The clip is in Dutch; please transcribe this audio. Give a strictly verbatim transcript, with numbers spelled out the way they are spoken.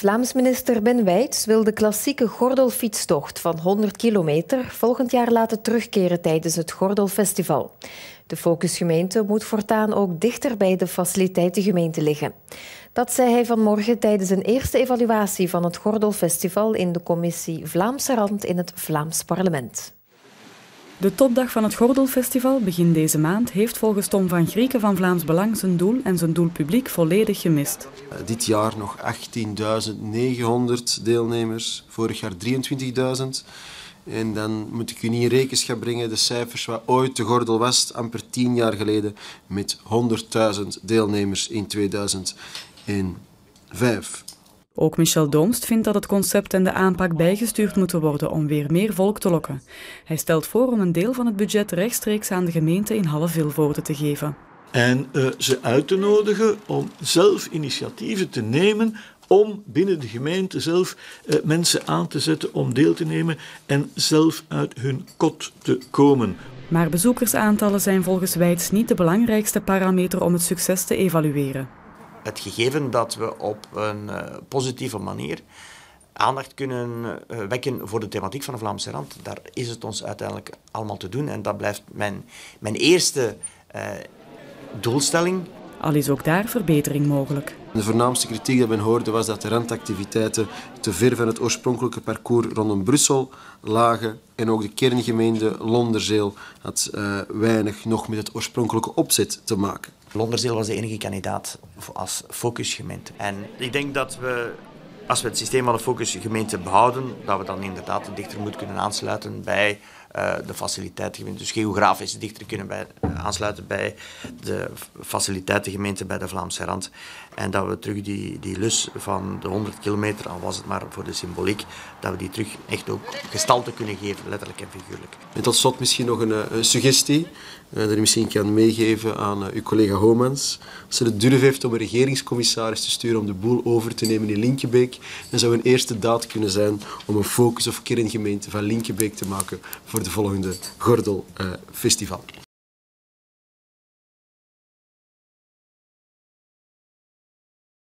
Vlaams minister Ben Weyts wil de klassieke gordelfietstocht van honderd kilometer volgend jaar laten terugkeren tijdens het Gordelfestival. De focusgemeente moet voortaan ook dichter bij de faciliteitengemeente liggen. Dat zei hij vanmorgen tijdens een eerste evaluatie van het Gordelfestival in de commissie Vlaamse Rand in het Vlaams Parlement. De topdag van het Gordelfestival begin deze maand heeft volgens Tom van Grieken van Vlaams Belang zijn doel en zijn doelpubliek volledig gemist. Dit jaar nog achttienduizend negenhonderd deelnemers, vorig jaar drieëntwintigduizend. En dan moet ik u niet in rekenschap brengen de cijfers waar ooit de Gordel was, amper tien jaar geleden, met honderdduizend deelnemers in tweeduizend vijf. Ook Michel Domst vindt dat het concept en de aanpak bijgestuurd moeten worden om weer meer volk te lokken. Hij stelt voor om een deel van het budget rechtstreeks aan de gemeente in Halle-Vilvoorde te geven. En uh, ze uit te nodigen om zelf initiatieven te nemen om binnen de gemeente zelf uh, mensen aan te zetten om deel te nemen en zelf uit hun kot te komen. Maar bezoekersaantallen zijn volgens Weyts niet de belangrijkste parameter om het succes te evalueren. Het gegeven dat we op een positieve manier aandacht kunnen wekken voor de thematiek van de Vlaamse Rand, daar is het ons uiteindelijk allemaal te doen. En dat blijft mijn, mijn eerste eh, doelstelling. Al is ook daar verbetering mogelijk. De voornaamste kritiek die men hoorde was dat de randactiviteiten te ver van het oorspronkelijke parcours rondom Brussel lagen. En ook de kerngemeente Londerzeel had uh, weinig nog met het oorspronkelijke opzet te maken. Londerzeel was de enige kandidaat als focusgemeente. En ik denk dat we, als we het systeem van de focusgemeente behouden, dat we dan inderdaad dichter moeten kunnen aansluiten bij uh, de faciliteitengemeente. Dus geografisch dichter kunnen bij, uh, aansluiten bij de faciliteitengemeente bij de Vlaamse Rand. En dat we terug die, die lus van de honderd kilometer, al was het maar voor de symboliek, dat we die terug echt ook gestalte kunnen geven, letterlijk en figuurlijk. En tot slot misschien nog een, een suggestie uh, dat u misschien kan meegeven aan uh, uw collega Homans. Als ze het durf heeft om een regeringscommissaris te sturen om de boel over te nemen in Linkebeek, dan zou een eerste daad kunnen zijn om een focus of kerngemeente van Linkebeek te maken voor de volgende Gordelfestival. Uh,